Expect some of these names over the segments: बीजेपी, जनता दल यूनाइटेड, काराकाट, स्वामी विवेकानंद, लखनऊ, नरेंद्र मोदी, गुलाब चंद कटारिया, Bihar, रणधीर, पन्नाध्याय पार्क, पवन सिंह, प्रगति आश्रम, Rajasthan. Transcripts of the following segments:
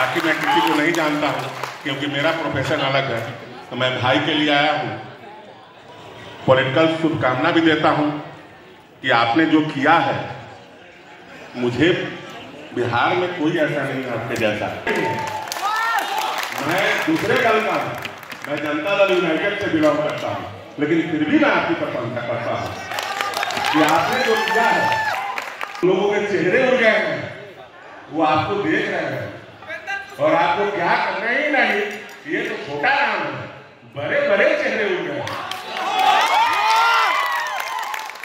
बाकी मैं किसी को नहीं जानता हूँ क्योंकि मेरा प्रोफेशन अलग है। तो मैं भाई के लिए आया हूँ, पॉलिटिकल शुभकामना भी देता हूँ कि आपने जो किया है, मुझे बिहार में कोई ऐसा नहीं आपके जैसा। मैं दूसरे दल का हूँ, मैं जनता दल यूनाइटेड से बिलोंग करता हूँ, लेकिन फिर भी मैं आपकी प्रशंसा करता हूँ कि आपने जो किया है, लोगों के चेहरे उड़ गए हैं, वो आपको देख रहे हैं और आपको क्या कर रहे ही नहीं, ये तो छोटा नाम है, बड़े बड़े चेहरे उड़ गए हैं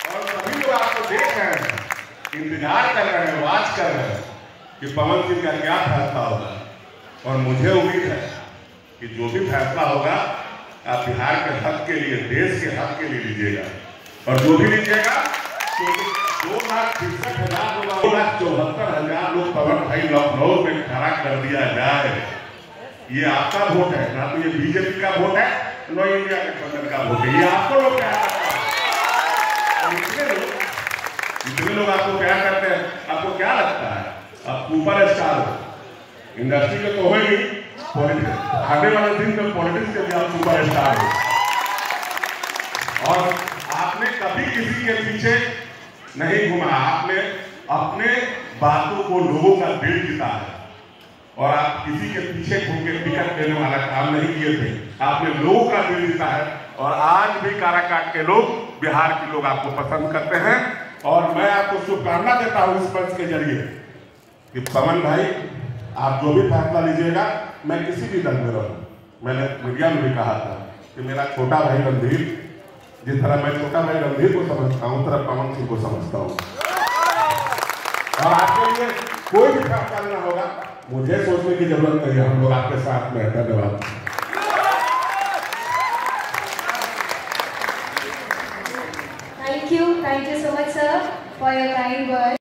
और सभी लोग आपको देख रहे हैं, इंतजार कर रहे हैं, वाच कर रहे हैं कि पवन सिंह का क्या फैसला होगा। और मुझे उम्मीद है कि जो भी फैसला होगा आप बिहार के हक के लिए, देश के हक के लिए लीजिएगा, और जो भी लीजिएगा तो 2,64,000 लोग पवन भाई लखनऊ में खड़ा कर दिया जाए। ये आपका वोट है, ना तो ये बीजेपी का वोट है, ना इंडिया गठबंधन का वोट है, ये आपको लोग क्या करते हैं, इतने लोग आपको क्या करते हैं, आपको क्या लगता है आप ऊपर स्टार हो, इंडस्ट्री में तो होगी, पॉलिटिक्स आने वाले दिन में पॉलिटिक्स के भी आप ऊपर स्टार हो। और आपने कभी किसी के पीछे नहीं घुमा, आपने अपने बातों को लोगों का दिल जीता है और आप किसी के पीछे घूम के टिकट देने वाला काम नहीं किए थे, आपने लोगों का दिल जीता है और आज भी काराकाट के लोग, बिहार के लोग आपको पसंद करते हैं। और मैं आपको शुभकामना देता हूँ इस मंच के जरिए कि पवन भाई आप जो भी फैसला लीजिएगा, मैं किसी भी दल में रहूँ, मैंने मीडिया में भी कहा था कि मेरा छोटा भाई रणधीर, जिस तरह मैं छोटा भाई रणधीर को समझता हूँ उस तरह पवन सिंह को समझता हूँ। और आपके लिए कोई भी फैसला लेना होगा, मुझे सोचने की जरूरत नहीं है, हम लोग आपके साथ में। धन्यवाद। Thank you so much, sir, for your kind words.